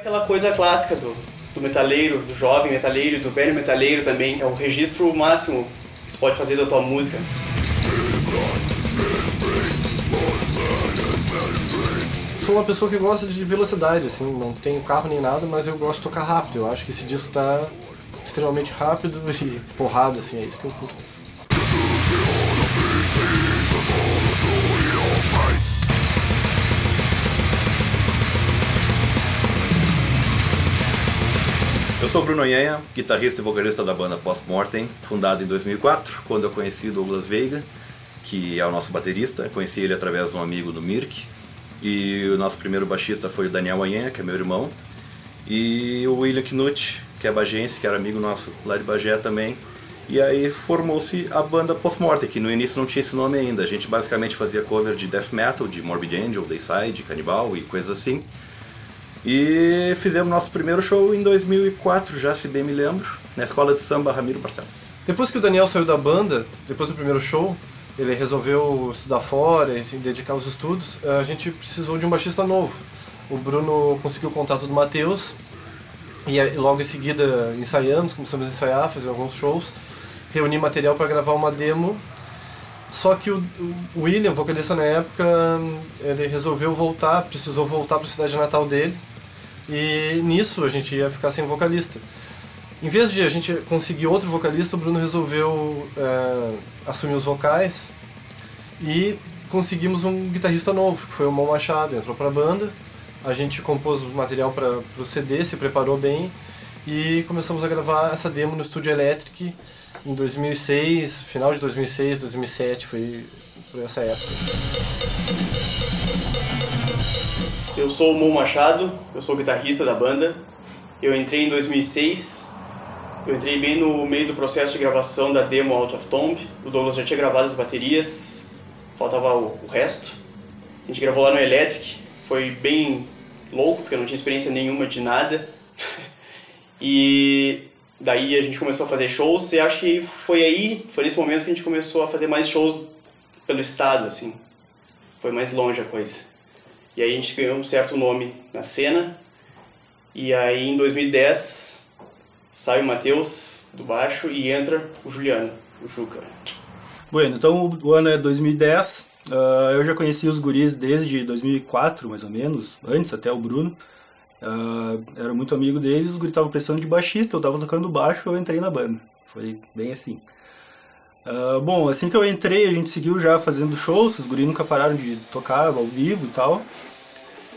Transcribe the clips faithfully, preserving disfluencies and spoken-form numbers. Aquela coisa clássica do, do metaleiro, do jovem metaleiro, do velho metaleiro também. É o registro máximo que você pode fazer da tua música. Sou uma pessoa que gosta de velocidade, assim, não tenho carro nem nada, mas eu gosto de tocar rápido. Eu acho que esse disco tá extremamente rápido e porrada, assim, é isso que eu curto. Eu sou o Bruno Anhenha, guitarrista e vocalista da banda Postmortem, fundada em dois mil e quatro, quando eu conheci o Douglas Veiga, que é o nosso baterista. Eu conheci ele através de um amigo do Mirk. E o nosso primeiro baixista foi o Daniel Anhenha, que é meu irmão. E o William Knuth, que é bagense, que era amigo nosso lá de Bagé também. E aí formou-se a banda Postmortem, que no início não tinha esse nome ainda. A gente basicamente fazia cover de death metal, de Morbid Angel, Dayside, Canibal e coisas assim. E fizemos nosso primeiro show em dois mil e quatro, já se bem me lembro, na escola de samba Ramiro Barcelos. Depois que o Daniel saiu da banda, depois do primeiro show, ele resolveu estudar fora e se dedicar aos estudos, a gente precisou de um baixista novo. O Bruno conseguiu o contato do Matheus, e logo em seguida ensaiamos, começamos a ensaiar, fazer alguns shows, reunir material para gravar uma demo. Só que o William, vocalista na época, ele resolveu voltar, precisou voltar para a cidade natal dele. E nisso a gente ia ficar sem vocalista. Em vez de a gente conseguir outro vocalista, o Bruno resolveu é, assumir os vocais. E conseguimos um guitarrista novo, que foi o Mão Machado, entrou para a banda. A gente compôs o material para o C D, se preparou bem. E começamos a gravar essa demo no Studio Electric em dois mil e seis, final de dois mil e seis, dois mil e sete, foi por essa época. Eu sou o Mão Machado, eu sou o guitarrista da banda. Eu entrei em dois mil e seis, eu entrei bem no meio do processo de gravação da demo Out of Tomb. O Douglas já tinha gravado as baterias, faltava o, o resto. A gente gravou lá no Electric, foi bem louco, porque eu não tinha experiência nenhuma de nada. E daí a gente começou a fazer shows, e acho que foi aí, foi nesse momento que a gente começou a fazer mais shows pelo estado, assim. Foi mais longe a coisa. E aí a gente ganhou um certo nome na cena. E aí em dois mil e dez sai o Matheus do baixo e entra o Juliano, o Juca. Bueno, então o ano é dois mil e dez, uh, eu já conheci os guris desde dois mil e quatro, mais ou menos, antes até o Bruno. Uh, era muito amigo deles, os guris estavam precisando de baixista, eu tava tocando baixo, eu entrei na banda. Foi bem assim. Uh, bom, assim que eu entrei, a gente seguiu já fazendo shows, os guris nunca pararam de tocar ao vivo e tal.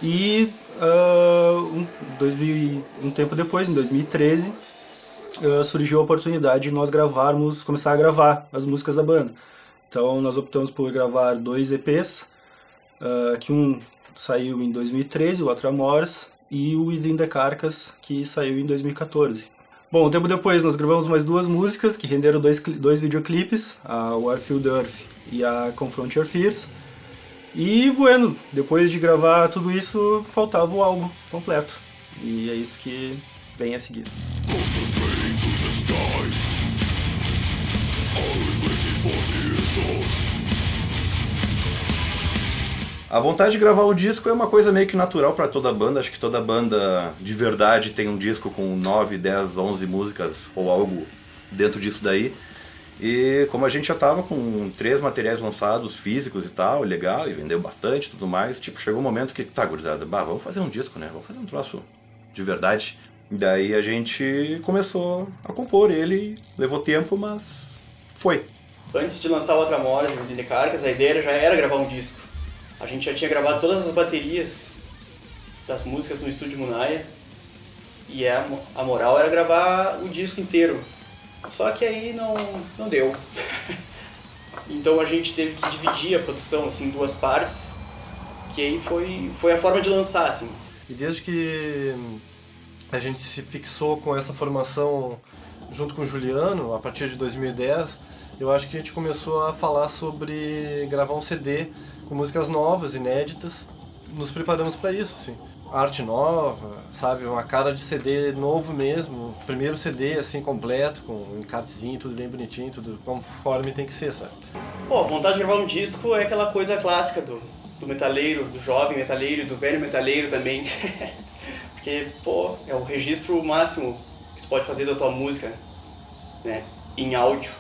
E uh, um, dois mil, um tempo depois, em dois mil e treze, uh, surgiu a oportunidade de nós gravarmos, começar a gravar as músicas da banda. Então nós optamos por gravar dois E Pês, uh, que um saiu em dois mil e treze, o Atra Morris, e o Within the Carcas, que saiu em dois mil e quatorze. Bom, um tempo depois nós gravamos mais duas músicas, que renderam dois, dois videoclipes, a Warfield Earth e a Confront Your Fears. E, bueno, depois de gravar tudo isso, faltava o álbum completo. E é isso que vem a seguir. A vontade de gravar o disco é uma coisa meio que natural para toda banda. Acho que toda banda de verdade tem um disco com nove, dez, onze músicas ou algo dentro disso daí. E como a gente já tava com três materiais lançados, físicos e tal, legal, e vendeu bastante e tudo mais, tipo, chegou um momento que, tá, gurizada, bah, vamos fazer um disco, né? Vamos fazer um troço de verdade. Daí a gente começou a compor ele, levou tempo, mas foi. Antes de lançar o Atra Morris e o Dinicargas, a ideia já era gravar um disco. A gente já tinha gravado todas as baterias das músicas no estúdio Munaia e a, a moral era gravar o disco inteiro, só que aí não, não deu. Então a gente teve que dividir a produção assim, em duas partes, que aí foi, foi a forma de lançar. Assim. E desde que a gente se fixou com essa formação junto com o Juliano, a partir de dois mil e dez, eu acho que a gente começou a falar sobre gravar um C D com músicas novas, inéditas. Nos preparamos para isso, assim. Arte nova, sabe? Uma cara de C D novo mesmo. Primeiro C D, assim, completo, com um encartezinho, tudo bem bonitinho, tudo conforme tem que ser, sabe? Pô, a vontade de gravar um disco é aquela coisa clássica do, do metaleiro, do jovem metaleiro, do velho metaleiro também. Porque, pô, é o registro máximo que tu pode fazer da tua música, né? Em áudio.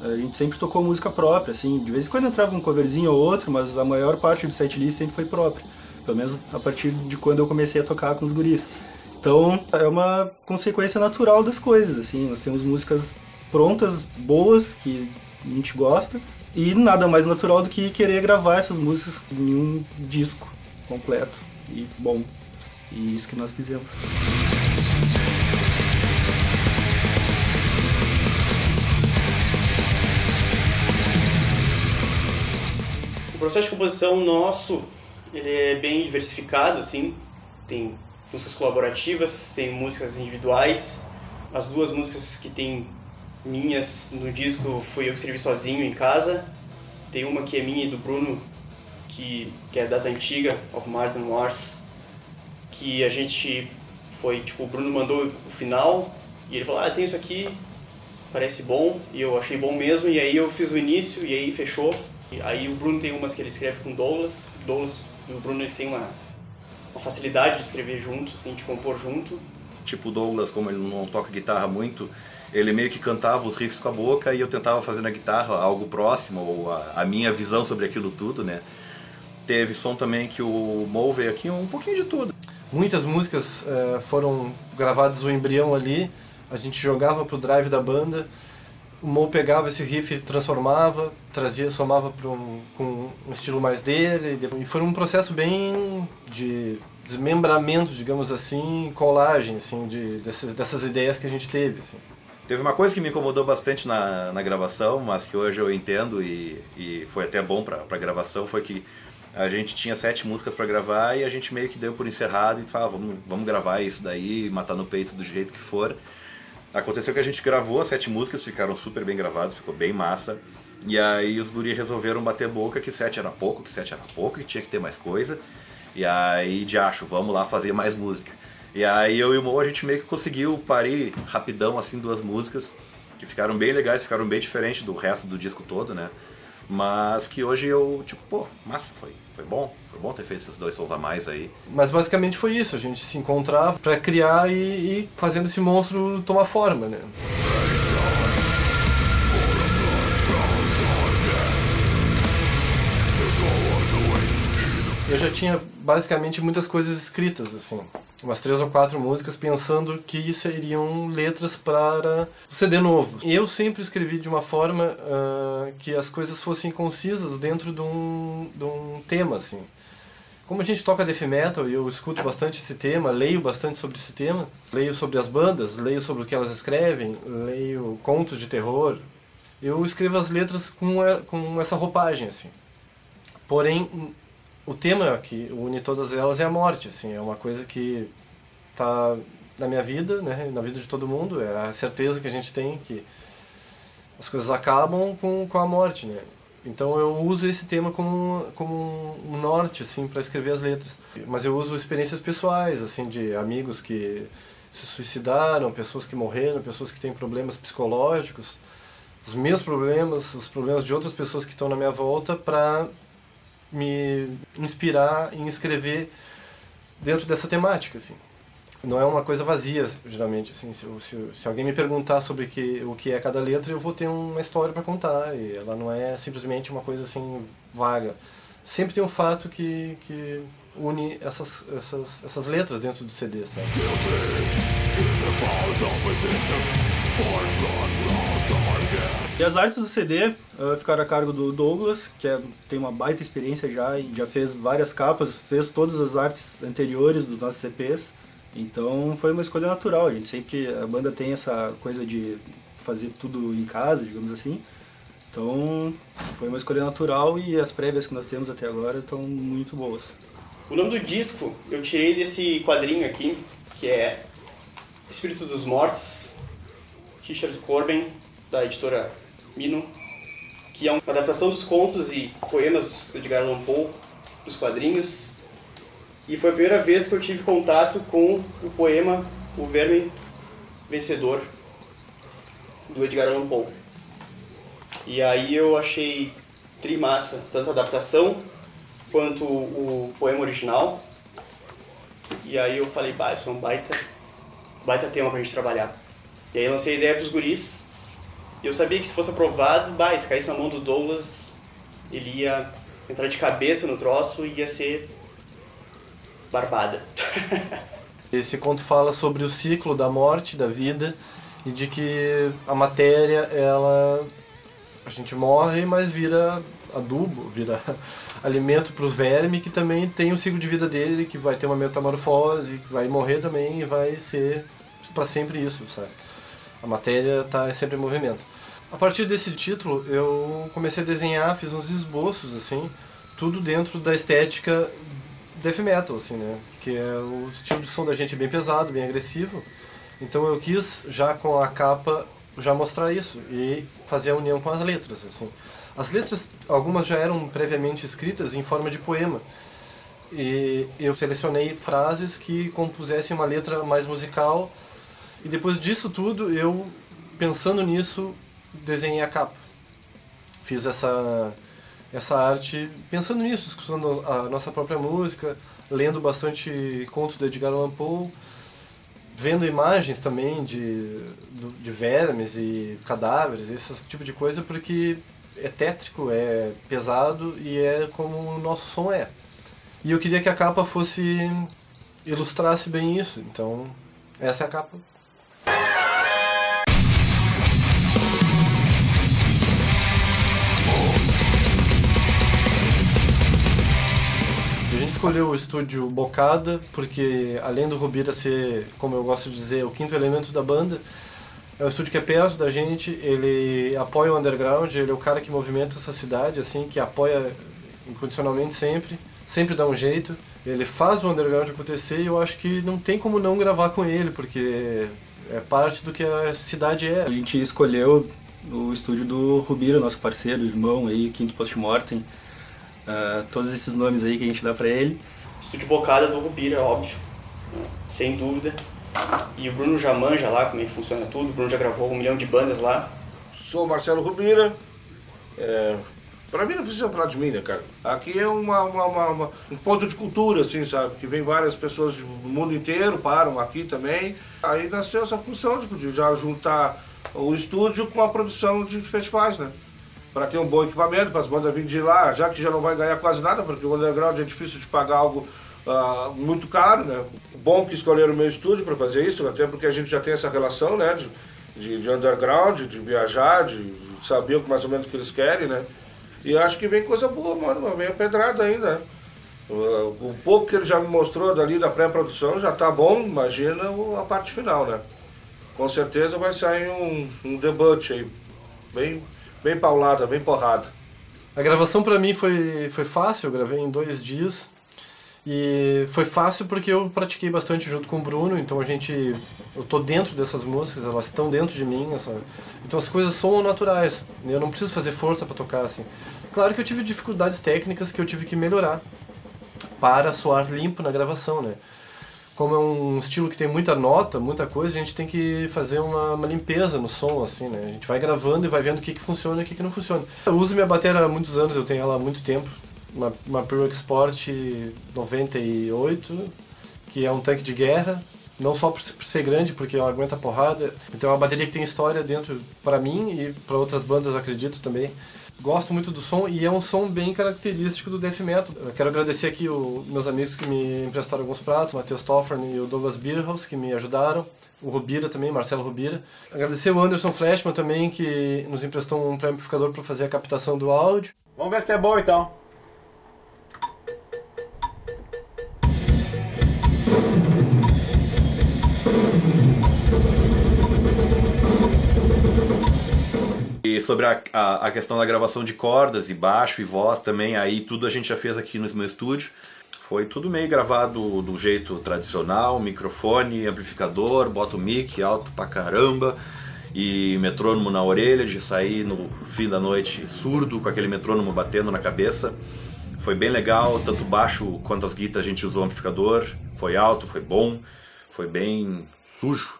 A gente sempre tocou música própria, assim. De vez em quando entrava um coverzinho ou outro, mas a maior parte do setlist sempre foi própria. Pelo menos a partir de quando eu comecei a tocar com os guris. Então, é uma consequência natural das coisas, assim. Nós temos músicas prontas, boas, que a gente gosta. E nada mais natural do que querer gravar essas músicas em um disco completo e bom. E isso que nós fizemos. O processo de composição nosso, ele é bem diversificado, assim. Tem músicas colaborativas, tem músicas individuais. As duas músicas que tem minhas no disco fui eu que escrevi sozinho em casa. Tem uma que é minha e do Bruno, que, que é das antigas, Of Mars and Mars, que a gente foi, tipo, o Bruno mandou o final e ele falou, ah, tem isso aqui, parece bom, e eu achei bom mesmo, e aí eu fiz o início e aí fechou. E aí o Bruno tem umas que ele escreve com Douglas, Douglas e o Bruno, eles têm uma, uma facilidade de escrever junto, assim, de compor junto. Tipo o Douglas, como ele não toca guitarra muito, ele meio que cantava os riffs com a boca e eu tentava fazer na guitarra algo próximo, ou a, a minha visão sobre aquilo tudo, né? Teve som também que o Mo veio aqui, um pouquinho de tudo. Muitas músicas eh, foram gravadas o embrião ali, a gente jogava pro drive da banda, o Mo pegava esse riff, transformava, trazia, somava pra um, com um estilo mais dele, e foi um processo bem de desmembramento, digamos assim, colagem, assim, de, dessas, dessas ideias que a gente teve, assim. Teve uma coisa que me incomodou bastante na, na gravação, mas que hoje eu entendo e, e foi até bom pra, pra gravação, foi que a gente tinha sete músicas pra gravar e a gente meio que deu por encerrado e falava, ah, vamos, vamos gravar isso daí, matar no peito do jeito que for. Aconteceu que a gente gravou as sete músicas, ficaram super bem gravadas, ficou bem massa. E aí os guris resolveram bater boca que sete era pouco, que sete era pouco, que tinha que ter mais coisa. E aí, de acho, vamos lá fazer mais música. E aí eu e o Mo, a gente meio que conseguiu parir rapidão, assim, duas músicas que ficaram bem legais, ficaram bem diferentes do resto do disco todo, né? Mas que hoje eu, tipo, pô, massa, foi, foi bom, foi bom ter feito esses dois sons a mais aí. Mas basicamente foi isso, a gente se encontrava pra criar e, e fazendo esse monstro tomar forma, né? Eu já tinha basicamente muitas coisas escritas, assim, umas três ou quatro músicas pensando que seriam letras para o C D novo. Eu sempre escrevi de uma forma uh, que as coisas fossem concisas dentro de um, de um tema, assim. Como a gente toca death metal e eu escuto bastante esse tema, leio bastante sobre esse tema, leio sobre as bandas, leio sobre o que elas escrevem, leio contos de terror, eu escrevo as letras com, a, com essa roupagem, assim. Porém, o tema que une todas elas é a morte, assim, é uma coisa que tá na minha vida, né, na vida de todo mundo, é a certeza que a gente tem que as coisas acabam com, com a morte, né. Então eu uso esse tema como, como um norte, assim, para escrever as letras. Mas eu uso experiências pessoais, assim, de amigos que se suicidaram, pessoas que morreram, pessoas que têm problemas psicológicos, os meus problemas, os problemas de outras pessoas que estão na minha volta, para me inspirar em escrever dentro dessa temática, assim. Não é uma coisa vazia, geralmente, assim. Se, se, se alguém me perguntar sobre que, o que é cada letra, eu vou ter uma história para contar, e ela não é simplesmente uma coisa, assim, vaga. Sempre tem um fato que, que une essas, essas, essas letras dentro do C D, sabe? E as artes do C D uh, ficaram a cargo do Douglas, que é, tem uma baita experiência já, e já fez várias capas, fez todas as artes anteriores dos nossos C Ps, então foi uma escolha natural. A gente sempre, a banda tem essa coisa de fazer tudo em casa, digamos assim, então foi uma escolha natural e as prévias que nós temos até agora estão muito boas. O nome do disco eu tirei desse quadrinho aqui, que é Espírito dos Mortos, Richard Corben, da editora Mino, que é uma adaptação dos contos e poemas do Edgar Allan Poe, dos quadrinhos. E foi a primeira vez que eu tive contato com o poema O Verme Vencedor, do Edgar Allan Poe. E aí eu achei trimassa, tanto a adaptação quanto o poema original. E aí eu falei, pá, isso é um baita, baita tema pra gente trabalhar. E aí eu lancei a ideia pros guris. E eu sabia que se fosse aprovado, bah, se caísse na mão do Douglas, ele ia entrar de cabeça no troço e ia ser barbada. Esse conto fala sobre o ciclo da morte, da vida, e de que a matéria, ela... a gente morre, mas vira adubo, vira alimento para o verme, que também tem o ciclo de vida dele, que vai ter uma metamorfose, que vai morrer também e vai ser para sempre isso, sabe? A matéria está sempre em movimento. A partir desse título, eu comecei a desenhar, fiz uns esboços, assim, tudo dentro da estética death metal, assim, né? Que é o estilo de som da gente bem pesado, bem agressivo. Então eu quis, já com a capa, já mostrar isso e fazer a união com as letras, assim. As letras, algumas já eram previamente escritas em forma de poema. E eu selecionei frases que compusessem uma letra mais musical. E depois disso tudo, eu, pensando nisso, desenhei a capa. Fiz essa, essa arte pensando nisso, escutando a nossa própria música, lendo bastante conto do Edgar Allan Poe, vendo imagens também de, de vermes e cadáveres, esse tipo de coisa, porque... é tétrico, é pesado e é como o nosso som é. E eu queria que a capa fosse... ilustrasse bem isso, então essa é a capa. A gente escolheu o estúdio Bocada, porque além do Rubira ser, como eu gosto de dizer, o quinto elemento da banda, é um estúdio que é perto da gente, ele apoia o underground, ele é o cara que movimenta essa cidade, assim, que apoia incondicionalmente sempre, sempre dá um jeito. Ele faz o underground acontecer e eu acho que não tem como não gravar com ele, porque é parte do que a cidade é. A gente escolheu o estúdio do Rubira, nosso parceiro, irmão aí, quinto Postmortem, uh, todos esses nomes aí que a gente dá pra ele. Estúdio Bocada do Rubira, óbvio, sem dúvida. E o Bruno já manja lá como é que funciona tudo, o Bruno já gravou um milhão de bandas lá. Sou o Marcelo Rubira, é, pra mim não precisa falar de mim, né, cara? Aqui é uma, uma, uma, uma, um ponto de cultura, assim, sabe? Que vem várias pessoas do mundo inteiro, param aqui também. Aí nasceu essa função de, de já juntar o estúdio com a produção de festivais, né? Pra ter um bom equipamento, para as bandas virem de lá, já que já não vai ganhar quase nada, porque o underground é difícil de pagar algo... Uh, muito caro, né? Bom que escolheram o meu estúdio para fazer isso, até porque a gente já tem essa relação, né? De, de, de underground, de viajar, de saber mais ou menos o que eles querem, né? E acho que vem coisa boa, mano, vem a pedrada ainda, né? O, o pouco que ele já me mostrou dali da pré-produção já tá bom, imagina a parte final, né? Com certeza vai sair um, um debut aí, bem, bem paulada, bem porrada. A gravação para mim foi, foi fácil, eu gravei em dois dias. E foi fácil porque eu pratiquei bastante junto com o Bruno, então a gente... eu tô dentro dessas músicas, elas estão dentro de mim, sabe? Então as coisas são naturais, eu não preciso fazer força para tocar, assim. Claro que eu tive dificuldades técnicas que eu tive que melhorar para soar limpo na gravação, né? Como é um estilo que tem muita nota, muita coisa, a gente tem que fazer uma, uma limpeza no som, assim, né? A gente vai gravando e vai vendo o que que funciona e o que que não funciona. Eu uso minha bateria há muitos anos, eu tenho ela há muito tempo. Uma, uma Pro Export noventa e oito, que é um tanque de guerra, não só por, por ser grande, porque ela aguenta porrada. Então é uma bateria que tem história dentro, para mim e para outras bandas, eu acredito também. Gosto muito do som e é um som bem característico do death metal. Eu quero agradecer aqui os meus amigos que me emprestaram alguns pratos, o Matheus Toffern e o Douglas Veiga, que me ajudaram, o Rubira também, Marcelo Rubira. Agradecer o Anderson Flashman também, que nos emprestou um pré-amplificador para fazer a captação do áudio. Vamos ver se é bom então. E sobre a, a, a questão da gravação de cordas e baixo e voz também, aí tudo a gente já fez aqui no meu estúdio. Foi tudo meio gravado do jeito tradicional, microfone, amplificador, bota o mic alto pra caramba e metrônomo na orelha, de sair no fim da noite surdo com aquele metrônomo batendo na cabeça. Foi bem legal, tanto baixo quanto as guitarras a gente usou o amplificador, foi alto, foi bom, foi bem sujo,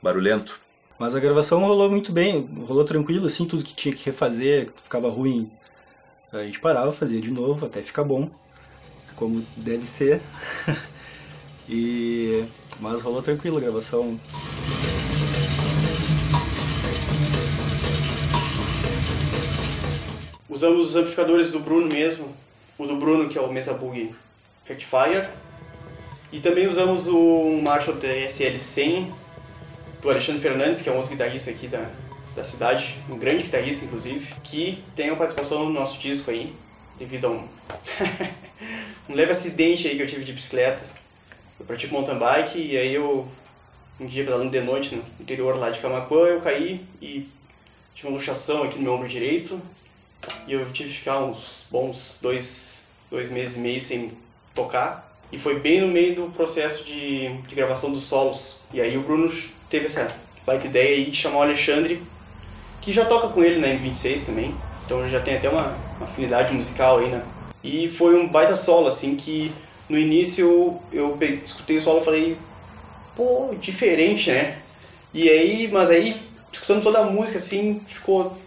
barulhento. Mas a gravação rolou muito bem, rolou tranquilo, assim, tudo que tinha que refazer, ficava ruim, a gente parava, fazia de novo, até ficar bom, como deve ser. E... mas rolou tranquilo a gravação. Usamos os amplificadores do Bruno mesmo, o do Bruno que é o Mesa Boogie Rectifier, e também usamos o Marshall T S L cem do Alexandre Fernandes, que é um outro guitarrista aqui da, da cidade, um grande guitarrista inclusive, que tem a participação no nosso disco aí, devido a um, um leve acidente aí que eu tive de bicicleta. Eu pratico mountain bike e aí eu, um dia pedalando de noite no interior lá de Camaquã, eu caí e tive uma luxação aqui no meu ombro direito. E eu tive que ficar uns bons dois, dois meses e meio sem tocar. E foi bem no meio do processo de, de gravação dos solos. E aí o Bruno teve essa baita ideia aí de chamar o Alexandre, que já toca com ele na M vinte e seis também. Então já tem até uma, uma afinidade musical aí, né? E foi um baita solo, assim, que no início eu peguei, escutei o solo e falei... pô, diferente, né? E aí, mas aí, escutando toda a música, assim, ficou...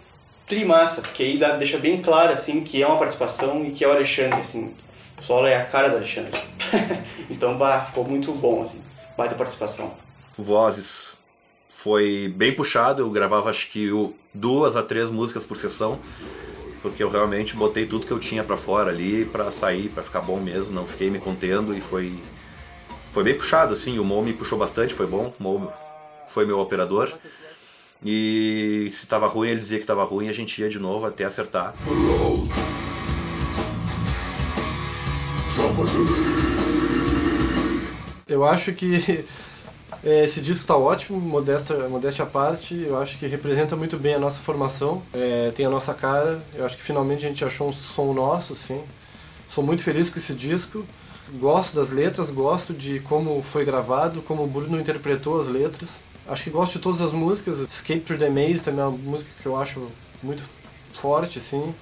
trimassa, porque aí dá, deixa bem claro assim que é uma participação e que é o Alexandre, assim, o solo é a cara do Alexandre. Então, bah, ficou muito bom, assim, baita participação. Vozes, foi bem puxado, eu gravava acho que o, duas a três músicas por sessão, porque eu realmente botei tudo que eu tinha pra fora ali, pra sair, pra ficar bom mesmo, não fiquei me contendo, e foi, foi bem puxado, assim, o Mo me puxou bastante, foi bom, o Mo foi meu operador. E se tava ruim, ele dizia que tava ruim, a gente ia de novo até acertar. Eu acho que é, esse disco tá ótimo, modéstia, modéstia à parte. Eu acho que representa muito bem a nossa formação, é, tem a nossa cara. Eu acho que finalmente a gente achou um som nosso, sim. Sou muito feliz com esse disco. Gosto das letras, gosto de como foi gravado, como o Bruno interpretou as letras. Acho que gosto de todas as músicas. Escape Through the Maze também é uma música que eu acho muito forte, assim.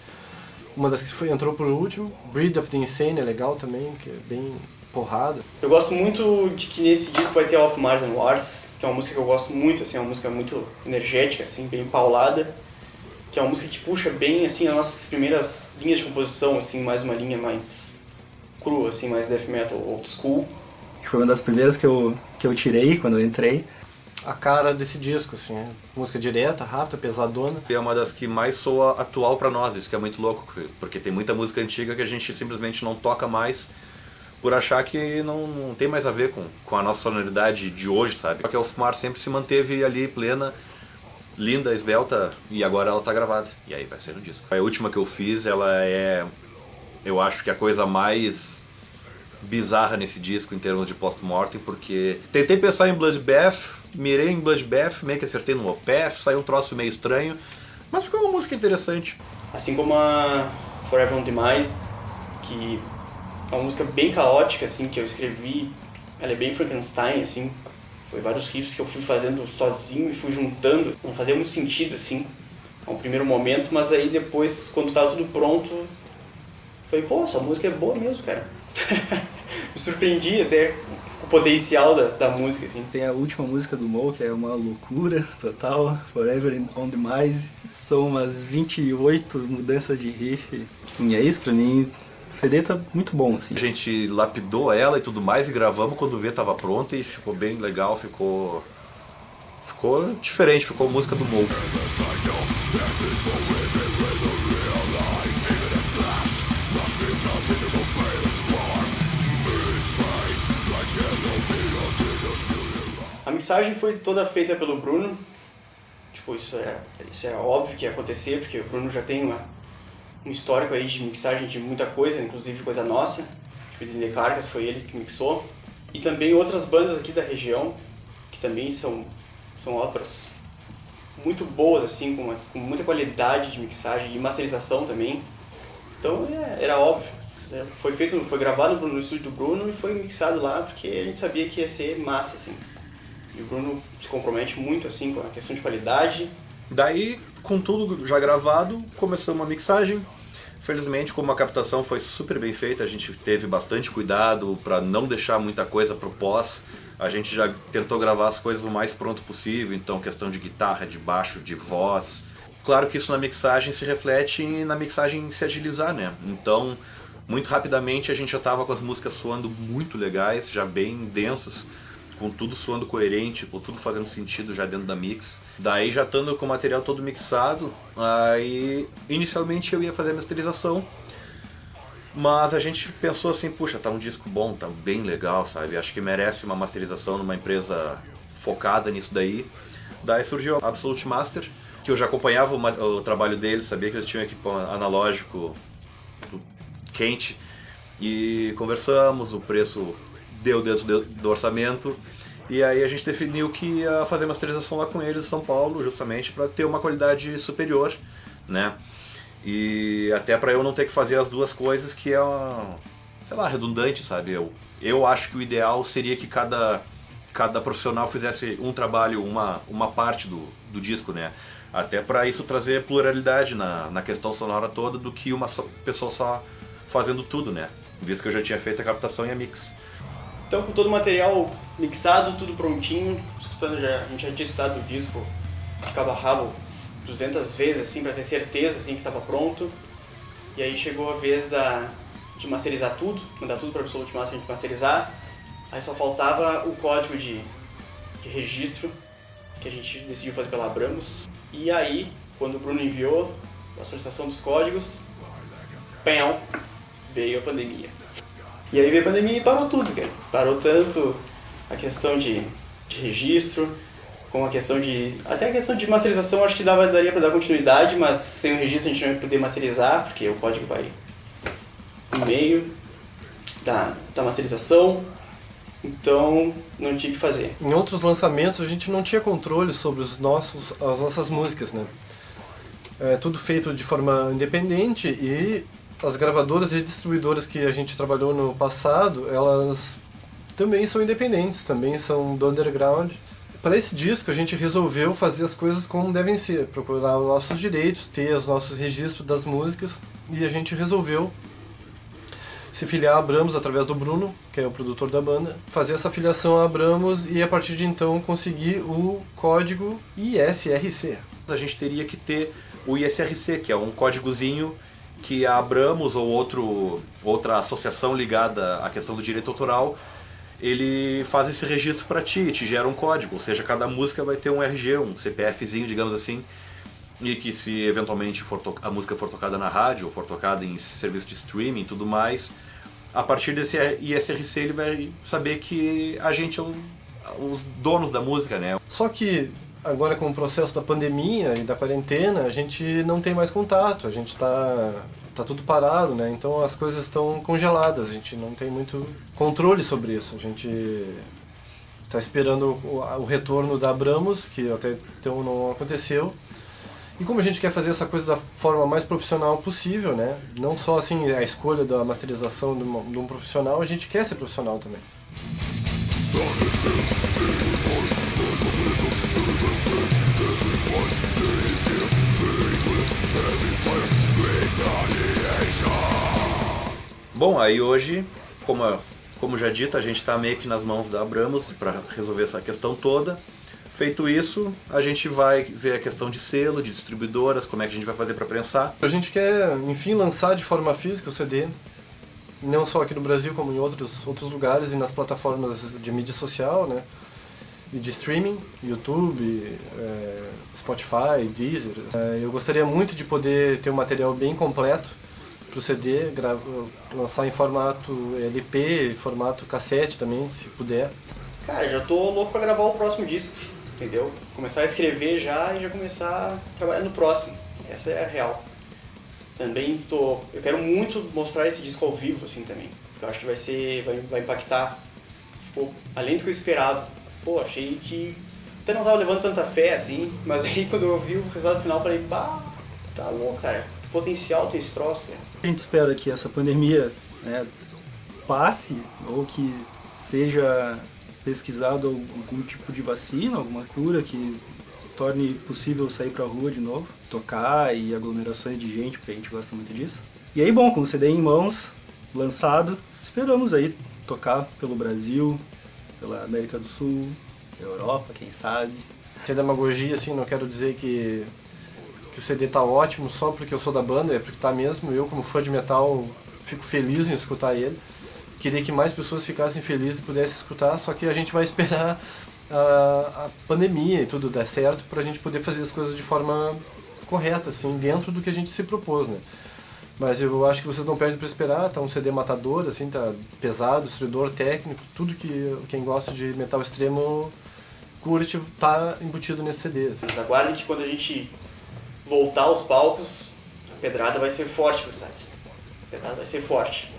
Uma das que foi, entrou por último. Breed of the Insane é legal também, que é bem porrada. Eu gosto muito de que nesse disco vai ter Of Mars and Mars, que é uma música que eu gosto muito, assim, é uma música muito energética, assim, bem paulada, que é uma música que puxa bem, assim, as nossas primeiras linhas de composição, assim, mais uma linha mais crua, assim, mais death metal old school. Foi uma das primeiras que eu, que eu tirei quando eu entrei. A cara desse disco, assim, é música direta, rápida, pesadona. É uma das que mais soa atual pra nós, isso que é muito louco, porque tem muita música antiga que a gente simplesmente não toca mais por achar que não, não tem mais a ver com, com a nossa sonoridade de hoje, sabe? Porque a Of Mars sempre se manteve ali plena, linda, esbelta, e agora ela tá gravada, e aí vai ser no disco. A última que eu fiz, ela é, eu acho que a coisa mais bizarra nesse disco em termos de Postmortem, porque tentei pensar em Bloodbath, mirei em Bloodbath, meio que acertei no Opeth, saiu um troço meio estranho, mas ficou uma música interessante. Assim como a Forever On Demise, que é uma música bem caótica, assim, que eu escrevi, ela é bem Frankenstein, assim, foi vários riffs que eu fui fazendo sozinho e fui juntando, não fazia muito sentido, assim, ao primeiro momento, mas aí depois, quando tava tudo pronto, falei, pô, essa música é boa mesmo, cara. Me surpreendi até o potencial da, da música, assim. Tem a última música do Mo, que é uma loucura total, Forever On Demise. São umas vinte e oito mudanças de riff. E é isso, pra mim, o C D tá muito bom, assim. A gente lapidou ela e tudo mais, e gravamos quando o V tava pronto, e ficou bem legal, ficou... Ficou diferente, ficou música do Mo. A mixagem foi toda feita pelo Bruno, tipo, isso é, isso é óbvio que ia acontecer, porque o Bruno já tem uma, um histórico aí de mixagem de muita coisa, inclusive coisa nossa, tipo, de Dinicargas foi ele que mixou, e também outras bandas aqui da região, que também são, são obras muito boas, assim, com, uma, com muita qualidade de mixagem e masterização também, então é, era óbvio. Foi feito, foi gravado no estúdio do Bruno e foi mixado lá porque a gente sabia que ia ser massa, assim. E o Bruno se compromete muito, assim, com a questão de qualidade. Daí, com tudo já gravado, começou uma mixagem. Felizmente, como a captação foi super bem feita, a gente teve bastante cuidado para não deixar muita coisa pro pós. A gente já tentou gravar as coisas o mais pronto possível, então questão de guitarra, de baixo, de voz. Claro que isso na mixagem se reflete e na mixagem se agilizar, né? Então... Muito rapidamente a gente já estava com as músicas soando muito legais, já bem densas, com tudo soando coerente, com tudo fazendo sentido já dentro da mix. Daí já estando com o material todo mixado, aí inicialmente eu ia fazer a masterização, mas a gente pensou assim, puxa, tá um disco bom, tá bem legal, sabe? Acho que merece uma masterização numa empresa focada nisso daí. Daí surgiu a Absolute Master, que eu já acompanhava o, o trabalho deles, sabia que eles tinham equipe analógico quente, e conversamos, o preço deu dentro do orçamento, e aí a gente definiu que ia fazer masterização lá com eles em São Paulo, justamente para ter uma qualidade superior, né? E até para eu não ter que fazer as duas coisas, que é, uma, sei lá, redundante, sabe? Eu, eu acho que o ideal seria que cada, cada profissional fizesse um trabalho, uma, uma parte do, do disco, né? Até para isso trazer pluralidade na, na questão sonora toda, do que uma só, pessoa só fazendo tudo, né? Visto que eu já tinha feito a captação e a mix. Então, com todo o material mixado, tudo prontinho, escutando já, a gente já tinha escutado o disco de cabo a rabo duzentas vezes, assim, para ter certeza, assim, que estava pronto. E aí chegou a vez da, de masterizar tudo, mandar tudo para o Absolute Master, a gente masterizar. Aí só faltava o código de, de registro, que a gente decidiu fazer pela Abramus. E aí, quando o Bruno enviou a solicitação dos códigos, penhão, veio a pandemia. E aí veio a pandemia e parou tudo, cara. Parou tanto a questão de, de registro, como a questão de... até a questão de masterização, acho que dava, daria para dar continuidade, mas sem o registro a gente não ia poder masterizar, porque o código vai no meio da, da masterização. Então, não tinha o que fazer. Em outros lançamentos, a gente não tinha controle sobre os nossos, as nossas músicas, né? É tudo feito de forma independente, e as gravadoras e distribuidoras que a gente trabalhou no passado, elas também são independentes, também são do underground. Para esse disco, a gente resolveu fazer as coisas como devem ser, procurar os nossos direitos, ter os nossos registros das músicas, e a gente resolveu se filiar a Abramus através do Bruno, que é o produtor da banda, fazer essa filiação a Abramus e a partir de então conseguir o código I S R C. A gente teria que ter o I S R C, que é um códigozinho que a Abramus ou outro, outra associação ligada à questão do direito autoral, ele faz esse registro para ti, te gera um código, ou seja, cada música vai ter um R G, um C P Fzinho, digamos assim, e que se eventualmente for a música for tocada na rádio, ou for tocada em serviço de streaming e tudo mais, a partir desse I S R C ele vai saber que a gente é um, os donos da música, né? Só que agora com o processo da pandemia e da quarentena, a gente não tem mais contato, a gente está tá tudo parado, né? Então as coisas estão congeladas, a gente não tem muito controle sobre isso, a gente... está esperando o retorno da Abramus, que até então não aconteceu. E como a gente quer fazer essa coisa da forma mais profissional possível, né? Não só assim a escolha da masterização de, uma, de um profissional, a gente quer ser profissional também. Bom, aí hoje, como, como já dito, a gente está meio que nas mãos da Abramus para resolver essa questão toda. Feito isso, a gente vai ver a questão de selo, de distribuidoras, como é que a gente vai fazer para prensar. A gente quer, enfim, lançar de forma física o C D, não só aqui no Brasil, como em outros, outros lugares e nas plataformas de mídia social, né? E de streaming, YouTube, é, Spotify, Deezer. É, eu gostaria muito de poder ter um material bem completo para o C D, lançar em formato L P, formato cassete também, se puder. Cara, já tô louco para gravar o próximo disco. Entendeu? Começar a escrever já e já começar a trabalhar no próximo. Essa é a real. Também tô... eu quero muito mostrar esse disco ao vivo, assim, também. Eu acho que vai ser... vai, vai impactar. Ficou além do que eu esperava. Pô, achei que... até não tava levando tanta fé, assim. Mas aí quando eu vi o resultado final, eu falei, pá, tá louco, cara. Que potencial tem esse troço, cara. A gente espera que essa pandemia, né, passe, ou que seja... pesquisado algum tipo de vacina, alguma cura que torne possível sair pra rua de novo, tocar e aglomerações de gente, porque a gente gosta muito disso. E aí, bom, com o C D em mãos, lançado, esperamos aí tocar pelo Brasil, pela América do Sul, Europa, quem sabe. Sem demagogia, assim, não quero dizer que, que o C D tá ótimo só porque eu sou da banda, é porque tá mesmo. Eu, como fã de metal, fico feliz em escutar ele. Queria que mais pessoas ficassem felizes e pudessem escutar, só que a gente vai esperar a, a pandemia e tudo dar certo para a gente poder fazer as coisas de forma correta, assim, dentro do que a gente se propôs, né? Mas eu acho que vocês não perdem para esperar, tá um C D matador, assim, tá pesado, estridor, técnico, tudo que quem gosta de metal extremo curte tá embutido nesse C D. Assim. Aguardem que quando a gente voltar aos palcos, a pedrada vai ser forte, por trás. A pedrada vai ser forte.